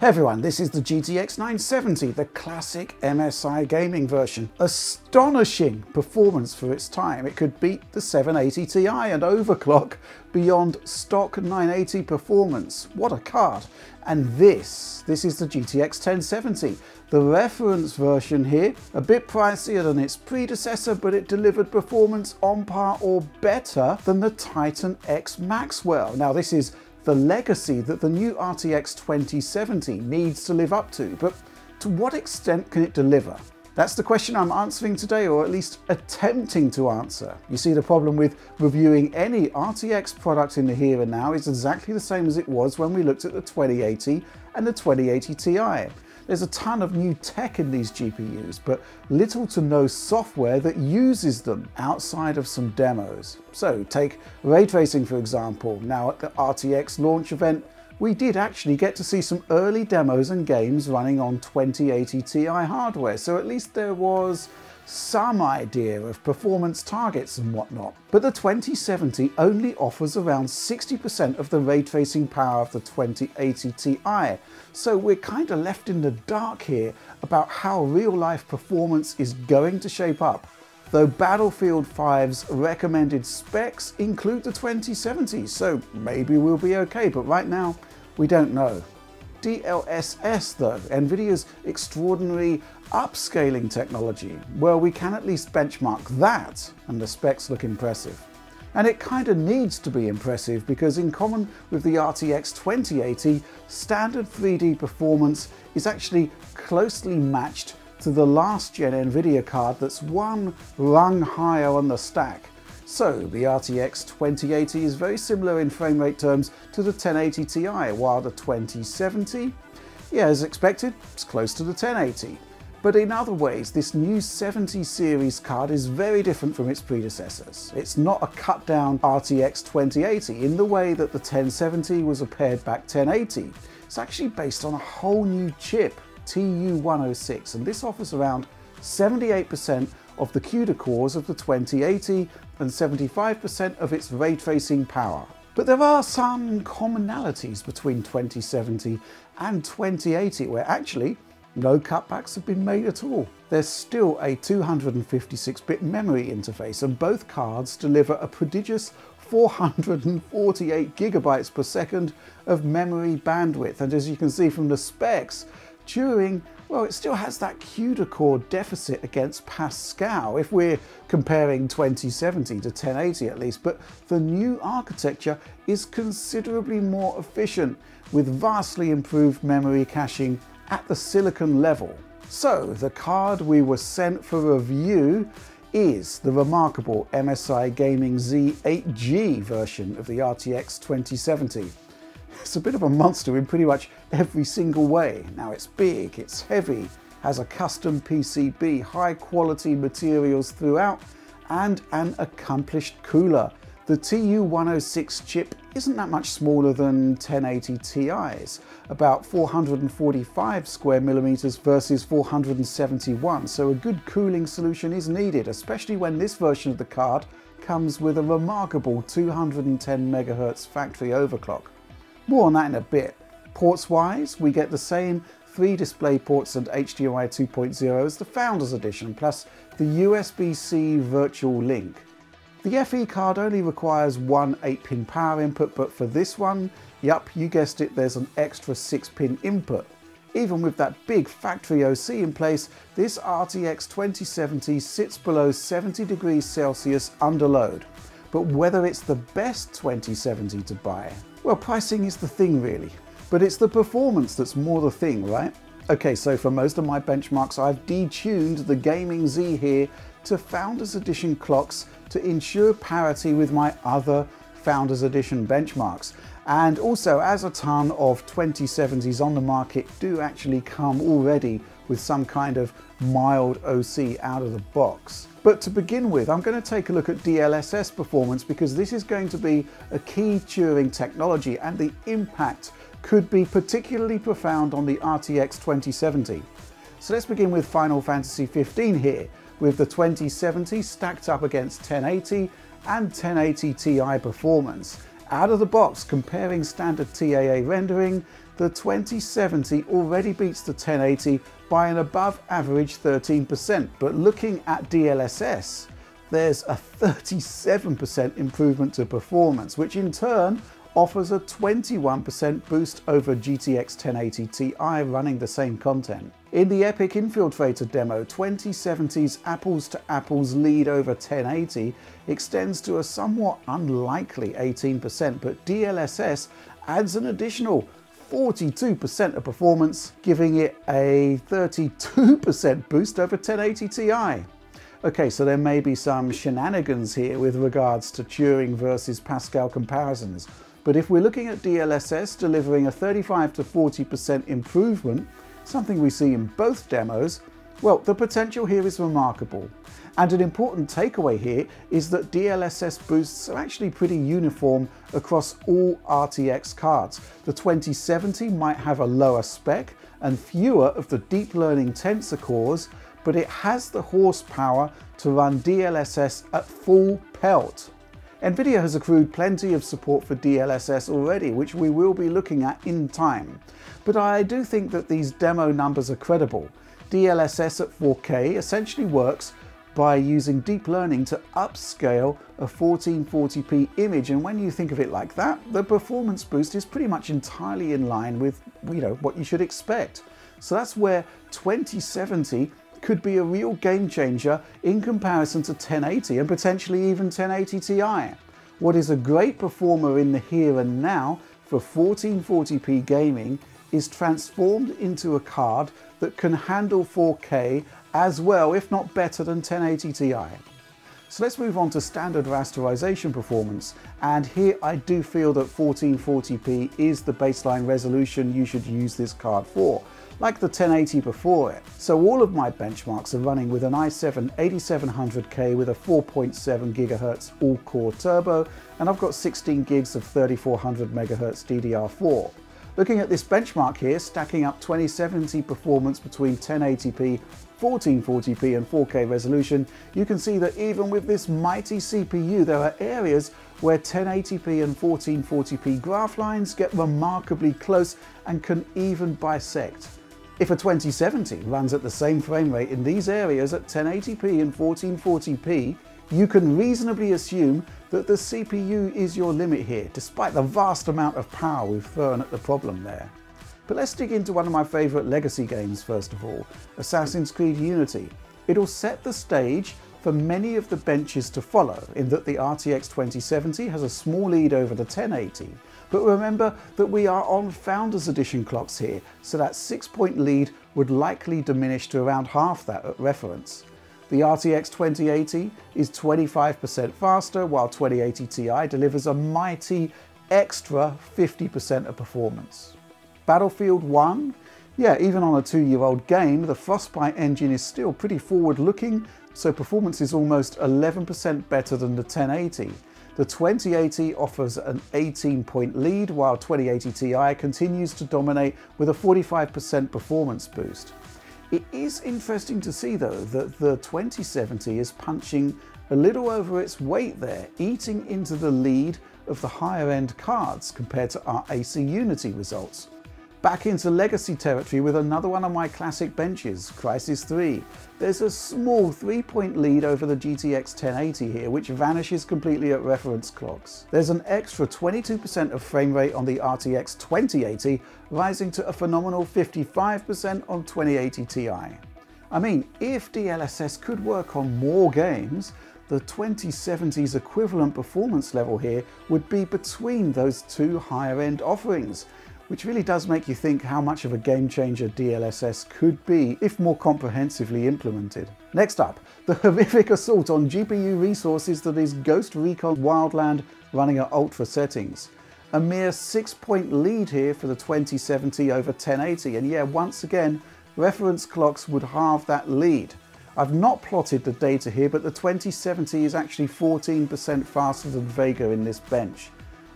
Hey everyone, this is the GTX 970, the classic MSI gaming version. Astonishing performance for its time. It could beat the 780 Ti and overclock beyond stock 980 performance. What a card. And this is the GTX 1070, the reference version here, a bit pricier than its predecessor, but it delivered performance on par or better than the Titan X Maxwell. Now this is the legacy that the new RTX 2070 needs to live up to, but to what extent can it deliver? That's the question I'm answering today, or at least attempting to answer. You see, the problem with reviewing any RTX product in the here and now is exactly the same as it was when we looked at the 2080 and the 2080 Ti. There's a ton of new tech in these GPUs, but little to no software that uses them outside of some demos. So take ray tracing, for example. Now at the RTX launch event, we did actually get to see some early demos and games running on 2080 Ti hardware, so at least there was some idea of performance targets and whatnot. But the 2070 only offers around 60% of the ray tracing power of the 2080 Ti, so we're kind of left in the dark here about how real-life performance is going to shape up, though Battlefield 5's recommended specs include the 2070, so maybe we'll be okay, but right now we don't know. DLSS though, NVIDIA's extraordinary upscaling technology, well, we can at least benchmark that, and the specs look impressive. And it kind of needs to be impressive because, in common with the RTX 2080, standard 3D performance is actually closely matched to the last gen NVIDIA card that's one rung higher on the stack. So the RTX 2080 is very similar in frame rate terms to the 1080 Ti, while the 2070, yeah, as expected, it's close to the 1080. But in other ways, this new 70 series card is very different from its predecessors. It's not a cut down RTX 2080 in the way that the 1070 was a pared back 1080. It's actually based on a whole new chip, TU106, and this offers around 78% of the CUDA cores of the 2080 and 75% of its ray tracing power. But there are some commonalities between 2070 and 2080 where actually no cutbacks have been made at all. There's still a 256-bit memory interface, and both cards deliver a prodigious 448 gigabytes per second of memory bandwidth, and as you can see from the specs, Turing, well, it still has that CUDA core deficit against Pascal, if we're comparing 2070 to 1080 at least, but the new architecture is considerably more efficient, with vastly improved memory caching at the silicon level. So the card we were sent for review is the remarkable MSI Gaming Z8G version of the RTX 2070. It's a bit of a monster in pretty much every single way. Now it's big, it's heavy, has a custom PCB, high quality materials throughout, and an accomplished cooler. The TU106 chip isn't that much smaller than 1080 Ti's, about 445 square millimeters versus 471, so a good cooling solution is needed, especially when this version of the card comes with a remarkable 210 megahertz factory overclock. More on that in a bit. Ports-wise, we get the same 3 DisplayPorts and HDMI 2.0 as the Founders Edition, plus the USB-C Virtual Link. The FE card only requires one 8-pin power input, but for this one, yup, you guessed it, there's an extra 6-pin input. Even with that big factory OC in place, this RTX 2070 sits below 70 degrees Celsius under load. But whether it's the best 2070 to buy? Well, pricing is the thing really, but it's the performance that's more the thing, right? Okay, so for most of my benchmarks, I've detuned the Gaming Z here to Founders Edition clocks to ensure parity with my other Founders Edition benchmarks. And also, as a ton of 2070s on the market do actually come already with some kind of mild OC out of the box. But to begin with, I'm going to take a look at DLSS performance, because this is going to be a key Turing technology, and the impact could be particularly profound on the RTX 2070. So let's begin with Final Fantasy 15 here, with the 2070 stacked up against 1080 and 1080 Ti performance. Out of the box, comparing standard TAA rendering, the 2070 already beats the 1080 by an above average 13%, but looking at DLSS, there's a 37% improvement to performance, which in turn offers a 21% boost over GTX 1080 Ti running the same content. In the Epic Infiltrator demo, 2070's apples-to-apples lead over 1080 extends to a somewhat unlikely 18%, but DLSS adds an additional 42% of performance, giving it a 32% boost over 1080 Ti. Okay, so there may be some shenanigans here with regards to Turing versus Pascal comparisons, but if we're looking at DLSS delivering a 35 to 40% improvement, something we see in both demos, well, the potential here is remarkable. And an important takeaway here is that DLSS boosts are actually pretty uniform across all RTX cards. The 2070 might have a lower spec and fewer of the deep learning tensor cores, but it has the horsepower to run DLSS at full pelt. NVIDIA has accrued plenty of support for DLSS already, which we will be looking at in time. But I do think that these demo numbers are credible. DLSS at 4K essentially works by using deep learning to upscale a 1440p image, and when you think of it like that, the performance boost is pretty much entirely in line with, what you should expect. So that's where 2070 could be a real game changer in comparison to 1080 and potentially even 1080 Ti. What is a great performer in the here and now for 1440p gaming is transformed into a card that can handle 4K as well, if not better than 1080 Ti. So let's move on to standard rasterization performance. And here I do feel that 1440p is the baseline resolution you should use this card for, like the 1080 before it. So all of my benchmarks are running with an i7 8700K with a 4.7 GHz all-core turbo, and I've got 16 gigs of 3400 MHz DDR4. Looking at this benchmark here, stacking up 2070 performance between 1080p, 1440p and 4K resolution, you can see that even with this mighty CPU, there are areas where 1080p and 1440p graph lines get remarkably close and can even bisect. If a 2070 runs at the same frame rate in these areas at 1080p and 1440p, you can reasonably assume that the CPU is your limit here, despite the vast amount of power we've thrown at the problem there. But let's dig into one of my favourite legacy games first of all, Assassin's Creed Unity. It'll set the stage for many of the benches to follow, in that the RTX 2070 has a small lead over the 1080. But remember that we are on Founders Edition clocks here, so that 6-point lead would likely diminish to around half that at reference. The RTX 2080 is 25% faster, while 2080 Ti delivers a mighty extra 50% of performance. Battlefield 1? Yeah, even on a 2-year-old game, the Frostbite engine is still pretty forward-looking, so performance is almost 11% better than the 1080. The 2080 offers an 18-point lead, while 2080 Ti continues to dominate with a 45% performance boost. It is interesting to see though that the 2070 is punching a little over its weight there, eating into the lead of the higher end cards compared to our AC Unity results. Back into legacy territory with another one of my classic benches, Crysis 3. There's a small 3-point lead over the GTX 1080 here, which vanishes completely at reference clocks. There's an extra 22% of frame rate on the RTX 2080, rising to a phenomenal 55% on 2080 Ti. I mean, if DLSS could work on more games, the 2070's equivalent performance level here would be between those two higher end offerings, which really does make you think how much of a game changer DLSS could be if more comprehensively implemented. Next up, the horrific assault on GPU resources that is Ghost Recon Wildland running at ultra settings. A mere 6-point lead here for the 2070 over 1080, and yeah, once again, reference clocks would halve that lead. I've not plotted the data here, but the 2070 is actually 14% faster than Vega in this bench.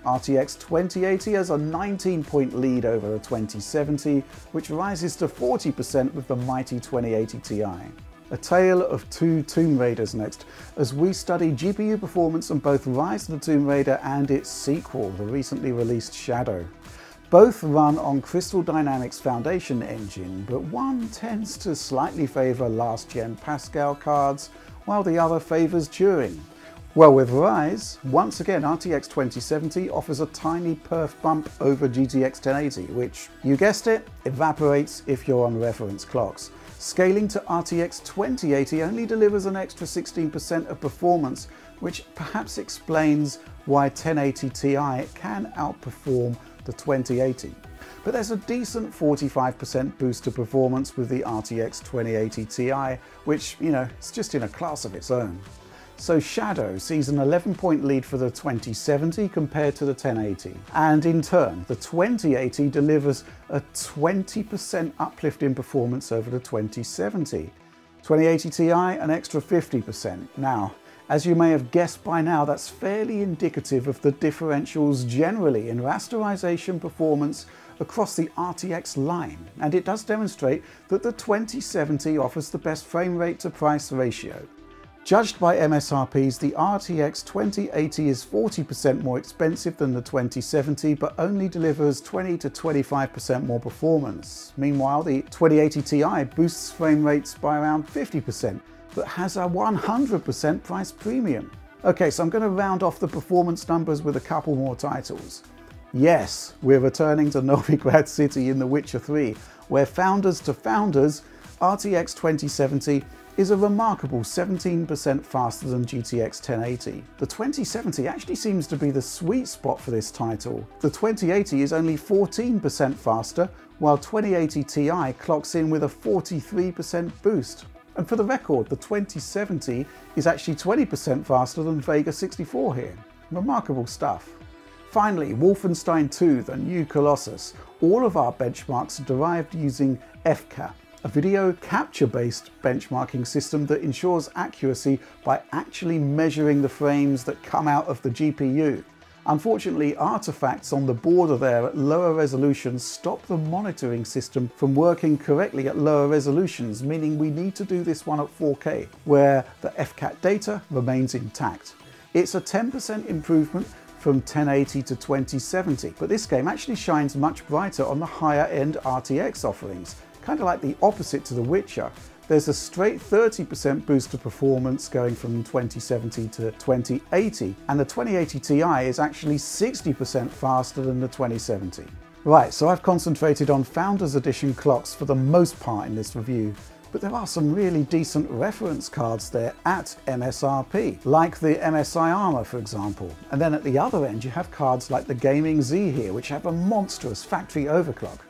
RTX 2080 has a 19-point lead over the 2070, which rises to 40% with the mighty 2080 Ti. A Tale of Two Tomb Raiders next, as we study GPU performance on both Rise of the Tomb Raider and its sequel, the recently released Shadow. Both run on Crystal Dynamics Foundation engine, but one tends to slightly favour last-gen Pascal cards, while the other favours Turing. Well, with Rise, once again RTX 2070 offers a tiny perf bump over GTX 1080, which, you guessed it, evaporates if you're on reference clocks. Scaling to RTX 2080 only delivers an extra 16% of performance, which perhaps explains why 1080 Ti can outperform the 2080. But there's a decent 45% boost to performance with the RTX 2080 Ti, which, you know, it's just in a class of its own. So Shadow sees an 11-point lead for the 2070 compared to the 1080, and in turn the 2080 delivers a 20% uplift in performance over the 2070. 2080 Ti an extra 50%. Now, as you may have guessed by now, that's fairly indicative of the differentials generally in rasterization performance across the RTX line, and it does demonstrate that the 2070 offers the best frame rate to price ratio. Judged by MSRPs, the RTX 2080 is 40% more expensive than the 2070, but only delivers 20 to 25% more performance. Meanwhile, the 2080 Ti boosts frame rates by around 50%, but has a 100% price premium. Okay, so I'm going to round off the performance numbers with a couple more titles. Yes, we're returning to Novigrad City in The Witcher 3, where founders to founders, RTX 2070 is a remarkable 17% faster than GTX 1080. The 2070 actually seems to be the sweet spot for this title. The 2080 is only 14% faster, while 2080 Ti clocks in with a 43% boost. And for the record, the 2070 is actually 20% faster than Vega 64 here. Remarkable stuff. Finally, Wolfenstein 2: The New Colossus. All of our benchmarks are derived using FCAP, a video capture-based benchmarking system that ensures accuracy by actually measuring the frames that come out of the GPU. Unfortunately, artifacts on the border there at lower resolutions stop the monitoring system from working correctly at lower resolutions, meaning we need to do this one at 4K, where the FCAT data remains intact. It's a 10% improvement from 1080 to 2070, but this game actually shines much brighter on the higher-end RTX offerings. Kind of like the opposite to The Witcher. There's a straight 30% boost to performance going from 2070 to 2080, and the 2080 Ti is actually 60% faster than the 2070. Right, so I've concentrated on Founders Edition clocks for the most part in this review, but there are some really decent reference cards there at MSRP, like the MSI Armor, for example. And then at the other end, you have cards like the Gaming Z here, which have a monstrous factory overclock.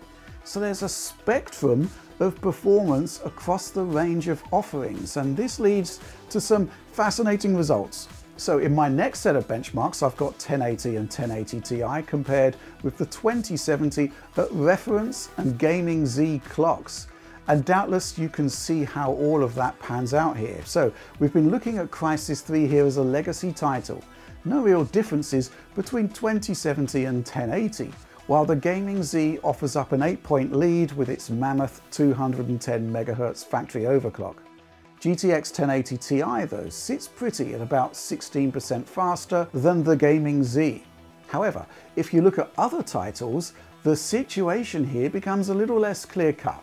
So there's a spectrum of performance across the range of offerings, and this leads to some fascinating results. So in my next set of benchmarks, I've got 1080 and 1080 Ti compared with the 2070 at reference and Gaming Z clocks. And doubtless you can see how all of that pans out here. So we've been looking at Crysis 3 here as a legacy title. No real differences between 2070 and 1080. While the Gaming Z offers up an 8-point lead with its mammoth 210 MHz factory overclock. GTX 1080 Ti though sits pretty at about 16% faster than the Gaming Z. However, if you look at other titles, the situation here becomes a little less clear-cut.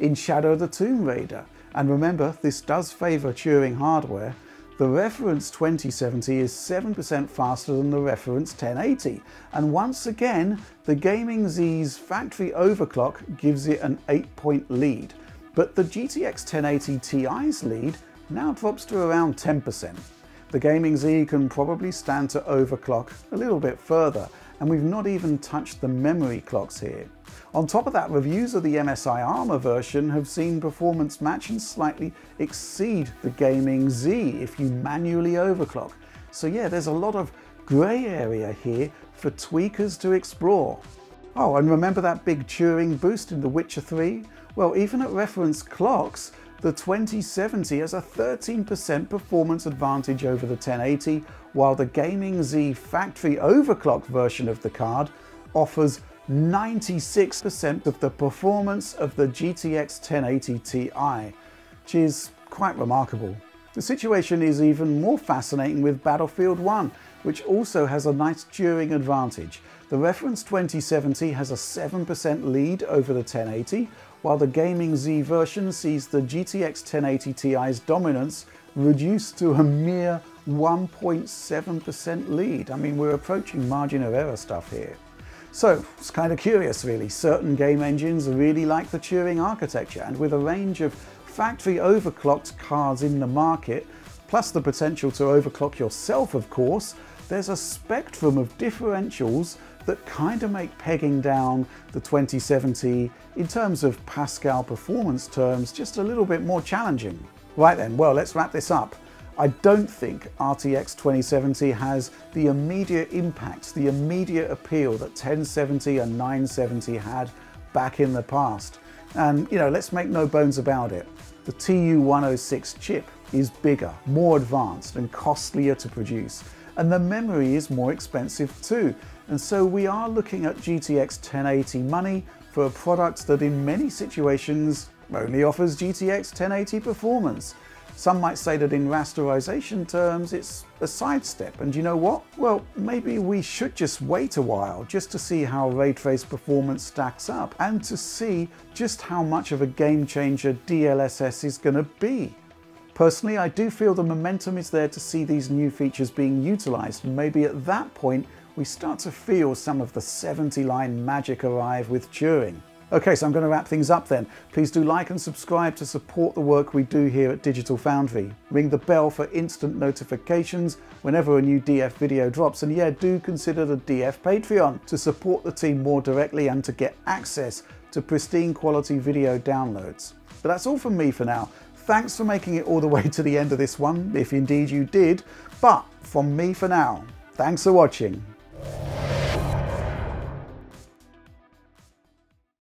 In Shadow the Tomb Raider, and remember this does favour Turing hardware, the reference 2070 is 7% faster than the reference 1080, and once again the Gaming Z's factory overclock gives it an 8-point lead, but the GTX 1080 Ti's lead now drops to around 10%. The Gaming Z can probably stand to overclock a little bit further, and we've not even touched the memory clocks here. On top of that, reviews of the MSI Armor version have seen performance match and slightly exceed the Gaming Z if you manually overclock. So yeah, there's a lot of grey area here for tweakers to explore. Oh, and remember that big Turing boost in The Witcher 3? Well, even at reference clocks, the 2070 has a 13% performance advantage over the 1080, while the Gaming Z factory overclock version of the card offers 96% of the performance of the GTX 1080 Ti, which is quite remarkable. The situation is even more fascinating with Battlefield 1, which also has a nice Turing advantage. The Reference 2070 has a 7% lead over the 1080, while the Gaming Z version sees the GTX 1080 Ti's dominance reduced to a mere 1.7% lead. I mean, we're approaching margin of error stuff here. So it's kind of curious really, certain game engines really like the Turing architecture, and with a range of factory overclocked cards in the market, plus the potential to overclock yourself of course, there's a spectrum of differentials that kind of make pegging down the 2070 in terms of Pascal performance terms just a little bit more challenging. Right then, well let's wrap this up. I don't think RTX 2070 has the immediate impact, the immediate appeal that 1070 and 970 had back in the past. And you know, let's make no bones about it. The TU-106 chip is bigger, more advanced and costlier to produce. And the memory is more expensive too. And so we are looking at GTX 1080 money for a product that in many situations only offers GTX 1080 performance. Some might say that in rasterization terms, it's a sidestep, and you know what? Well, maybe we should just wait a while just to see how Ray Trace performance stacks up and to see just how much of a game changer DLSS is gonna be. Personally, I do feel the momentum is there to see these new features being utilized, and maybe at that point, we start to feel some of the 70-line magic arrive with Turing. Okay, so I'm going to wrap things up then. Please do like and subscribe to support the work we do here at Digital Foundry. Ring the bell for instant notifications whenever a new DF video drops. And yeah, do consider the DF Patreon to support the team more directly and to get access to pristine quality video downloads. But that's all from me for now. Thanks for making it all the way to the end of this one, if indeed you did. But from me for now, thanks for watching.